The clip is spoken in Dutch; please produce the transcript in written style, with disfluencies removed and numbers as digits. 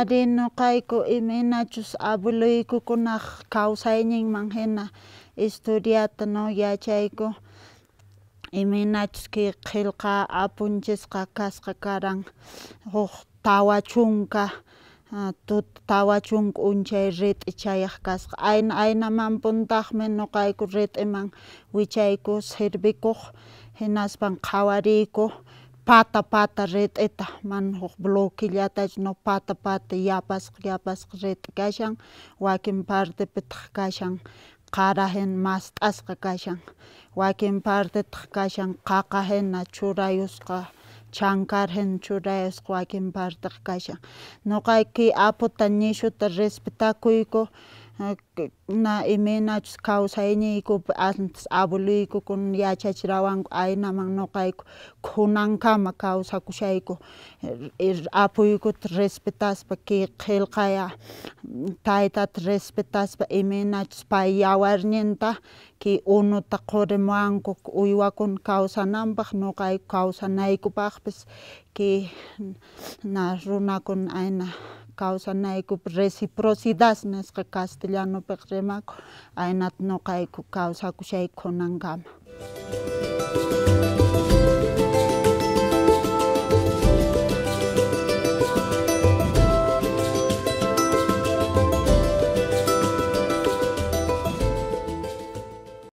Adeno kaiko imena chus abului cu kuna kausaining manghena estudiatano ya chaiko imena chuski khilqa apunchesqa kasqa karang huk tawachunka tut tawachunk unchay rit ichayaq kasqa aynaman puntaqmen noqayku rit iman wichayku sirvikuq hinaspan qhawariyku pata rit eta man huk bloquillatach no pata yapasq rit kashan wakin parte pitq kashan qarahen mas t'asqa kashan wakin parte t'q kashan qaqahen churayusqa chankarhen churayusqa wakin parte t'q kashan noqayki aputa nishuta respetacuyku na imena kausayniku antes abuluyku kun yachachrawanku aynaman noqayku kunankama kawsakushayku apuykuta respetaspa ki qilqaya taytata respetaspa imenachus pay yawarninta ki unuta qurimuwanku uywakun kawsananpaq noqayku kawsanaykupaqpis ki na runakun ayna kawsanayku reciprocidad nisqa castellanopaq rimaku aynat noqayku kawsakushayku kunankama.